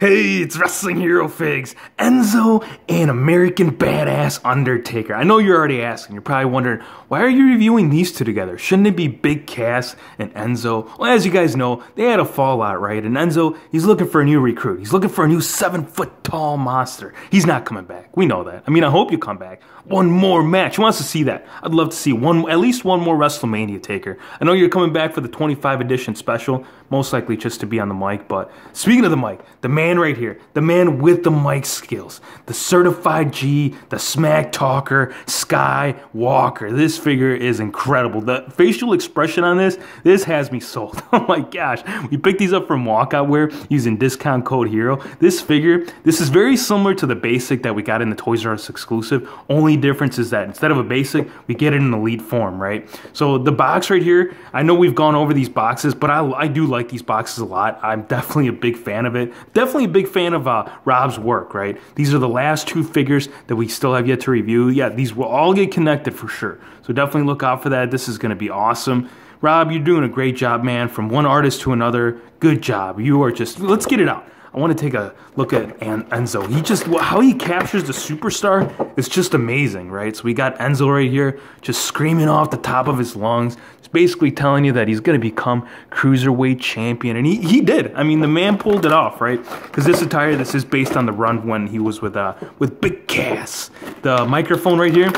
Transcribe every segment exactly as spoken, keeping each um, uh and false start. Hey, it's Wrestling Hero Figs, Enzo, and American Badass Undertaker. I know you're already asking. You're probably wondering, why are you reviewing these two together? Shouldn't it be Big Cass and Enzo? Well, as you guys know, they had a fallout, right? And Enzo, he's looking for a new recruit. He's looking for a new seven-foot-tall monster. He's not coming back. We know that. I mean, I hope you come back. One more match. Who wants to see that? I'd love to see one, at least one more WrestleMania Taker. I know you're coming back for the twenty-five edition special, most likely just to be on the mic. But speaking of the mic, the man right here, the man with the mic skills, the certified G, the smack talker, Sky Walker. This figure is incredible. The facial expression on this, this has me sold. Oh my gosh. We picked these up from Walkoutwear using discount code HERO. This figure, this is very similar to the basic that we got in the Toys R Us exclusive. Only difference is that instead of a basic, we get it in elite form, right? So the box right here, I know we've gone over these boxes, but I, I do like these boxes a lot. I'm definitely a big fan of it. Definitely a big fan of uh, Rob's work, right? These are the last two figures that we still have yet to review. Yeah, these will all get connected for sure. So definitely look out for that. This is going to be awesome. Rob, you're doing a great job, man. From one artist to another, good job. You are just, let's get it out. I want to take a look at Enzo. He just, how he captures the superstar is just amazing, right? So we got Enzo right here, just screaming off the top of his lungs. It's basically telling you that he's going to become cruiserweight champion. And he, he did. I mean, the man pulled it off, right? Because this attire, this is based on the run when he was with, uh, with Big Cass. The microphone right here,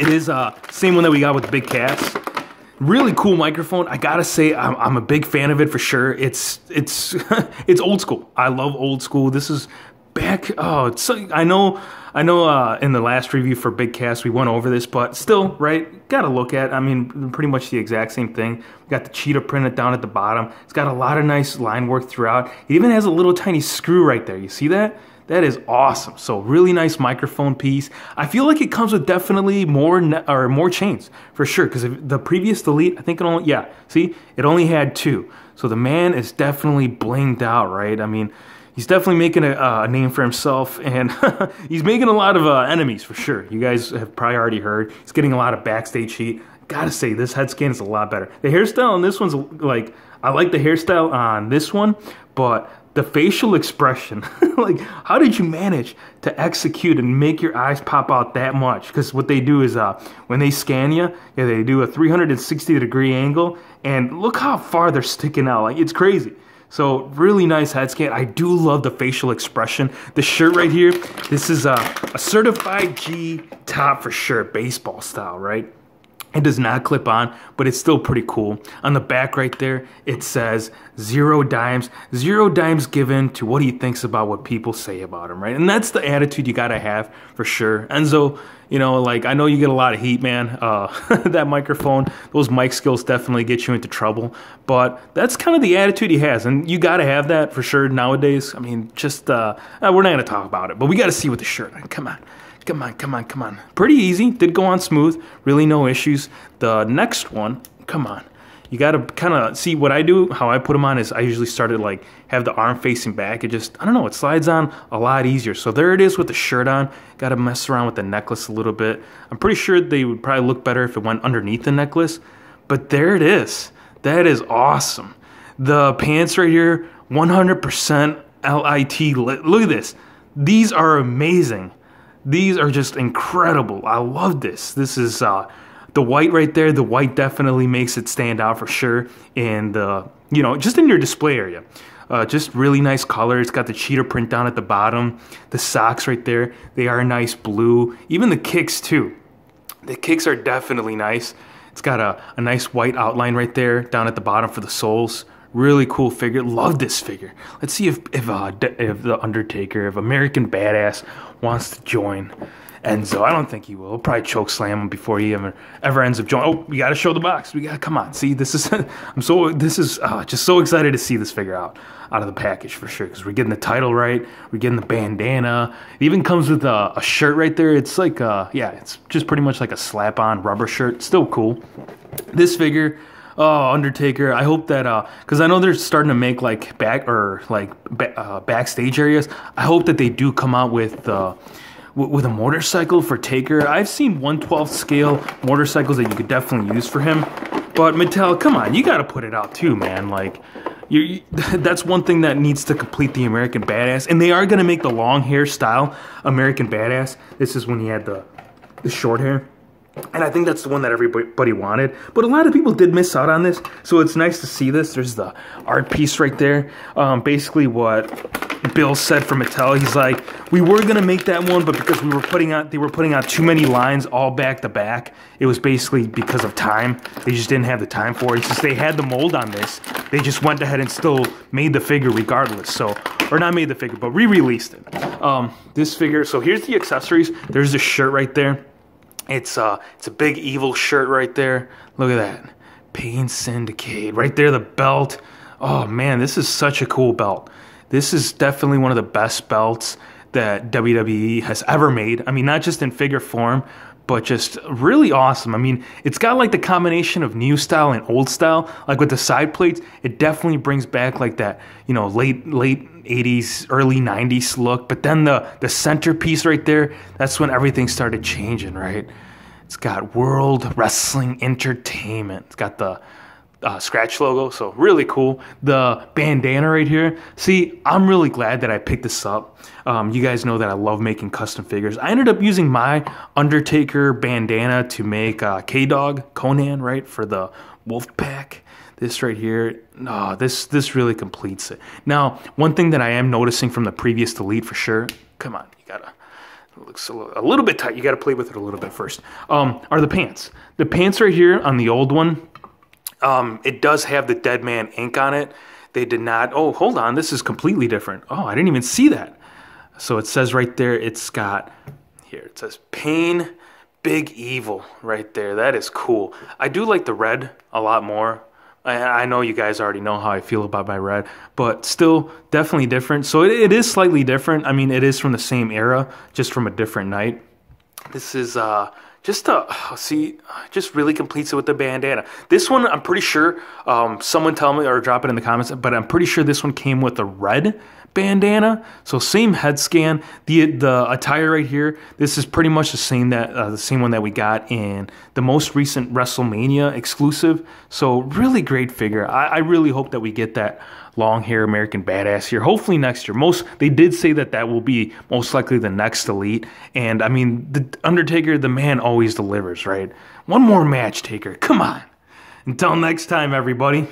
it is the uh, same one that we got with Big Cass. Really cool microphone. I gotta say, I'm, I'm a big fan of it for sure. It's it's it's old school. I love old school. This is back. Oh, it's, I know, I know. Uh, in the last review for Big Cass, we went over this, but still, right? Gotta look at. I mean, pretty much the exact same thing. We got the cheetah printed down at the bottom. It's got a lot of nice line work throughout. It even has a little tiny screw right there. You see that? That is awesome. So really nice microphone piece. I feel like it comes with definitely more or more chains for sure. Because the previous Delete, I think it only, yeah, see, it only had two. So the man is definitely blinged out, right? I mean, he's definitely making a, uh, a name for himself, and he's making a lot of uh, enemies for sure. You guys have probably already heard. He's getting a lot of backstage heat. Gotta say, this head scan is a lot better. The hairstyle on this one's like, I like the hairstyle on this one, but the facial expression, like, how did you manage to execute and make your eyes pop out that much? Because what they do is uh, when they scan you, yeah, they do a three hundred sixty degree angle, and look how far they're sticking out. Like, it's crazy. So really nice head scan. I do love the facial expression. The shirt right here, this is a, a certified G top for sure, baseball style, right? It does not clip on, but it's still pretty cool. On the back right there, it says zero dimes. Zero dimes given to what he thinks about what people say about him, right? And that's the attitude you gotta have for sure. Enzo, you know, like, I know you get a lot of heat, man. Uh, that microphone, those mic skills definitely get you into trouble. But that's kind of the attitude he has, and you gotta have that for sure nowadays. I mean, just, uh, we're not gonna talk about it, but we gotta see with the shirt. Come on. Come on, come on, come on. Pretty easy. Did go on smooth. Really no issues. The next one, come on. You got to kind of see what I do, how I put them on is I usually start to like have the arm facing back. It just, I don't know, it slides on a lot easier. So there it is with the shirt on. Got to mess around with the necklace a little bit. I'm pretty sure they would probably look better if it went underneath the necklace. But there it is. That is awesome. The pants right here, one hundred percent L I T. Look at this. These are amazing. These are just incredible. I love this. This is uh, the white right there. The white definitely makes it stand out for sure. And, uh, you know, just in your display area. Uh, just really nice color. It's got the cheetah print down at the bottom. The socks right there, they are nice blue. Even the kicks too. The kicks are definitely nice. It's got a, a nice white outline right there down at the bottom for the soles. Really cool figure. Love this figure. Let's see if if, uh, if the Undertaker, if American Badass wants to join Enzo. I don't think he will. He'll probably choke slam him before he ever ever ends up joining. Oh, we got to show the box. We got to come on. See, this is I'm so this is uh, just so excited to see this figure out out of the package for sure, because we're getting the title right. We're getting the bandana. It even comes with a, a shirt right there. It's like uh yeah, it's just pretty much like a slap-on rubber shirt. Still cool. This figure. Oh, Undertaker, I hope that, uh, because I know they're starting to make, like, back, or, like, ba uh, backstage areas. I hope that they do come out with, uh, w with a motorcycle for Taker. I've seen one twelfth scale motorcycles that you could definitely use for him. But Mattel, come on, you gotta put it out, too, man. Like, You, that's one thing that needs to complete the American Badass, and they are gonna make the long hair style American Badass. This is when he had the, the short hair, and I think that's the one that everybody wanted, but a lot of people did miss out on this, so it's nice to see this. There's the art piece right there. Um, basically what Bill said from Mattel, he's like, we were gonna make that one, but because we were putting out, they were putting out too many lines all back to back. It was basically because of time. They just didn't have the time for it. Since they had the mold on this, they just went ahead and still made the figure regardless. So, or not made the figure, but re-released it. Um, this figure. So here's the accessories. There's this shirt right there. It's uh, it's a big evil shirt right there. Look at that, Pain Syndicate right there. The belt. Oh man, this is such a cool belt. This is definitely one of the best belts that W W E has ever made. I mean, not just in figure form, but just really awesome. I mean, it's got like the combination of new style and old style. Like with the side plates, it definitely brings back like that, you know, late late eighties, early nineties look. But then the, the centerpiece right there, that's when everything started changing, right? It's got World Wrestling Entertainment. It's got the Uh, scratch logo, so really cool. The bandana right here. See, I'm really glad that I picked this up. Um, you guys know that I love making custom figures. I ended up using my Undertaker bandana to make uh, K-Dog Conan, right, for the Wolf Pack. This right here, oh, this this really completes it. Now, one thing that I am noticing from the previous delete for sure. Come on, you gotta. It looks a little, a little bit tight. You gotta play with it a little bit first. Um, are the pants? The pants right here on the old one. Um, it does have the Dead Man ink on it. They did not, oh, hold on, this is completely different. Oh, I didn't even see that. So it says right there, it's got, here, it says Pain, Big Evil right there. That is cool. I do like the red a lot more. I, I know you guys already know how I feel about my red, but still definitely different. So it, it is slightly different. I mean, it is from the same era, just from a different night. This is, uh... Just to see, just really completes it with the bandana. This one, I'm pretty sure, um, someone tell me or drop it in the comments, but I'm pretty sure this one came with a red bandana. So same head scan. The the attire right here, this is pretty much the same that uh, the same one that we got in the most recent WrestleMania exclusive. So really great figure. I, I really hope that we get that long hair American Badass here. Hopefully next year. Most they did say that that will be most likely the next elite. And I mean, the Undertaker, the man always delivers, right? One more match, Taker. Come on. Until next time, everybody.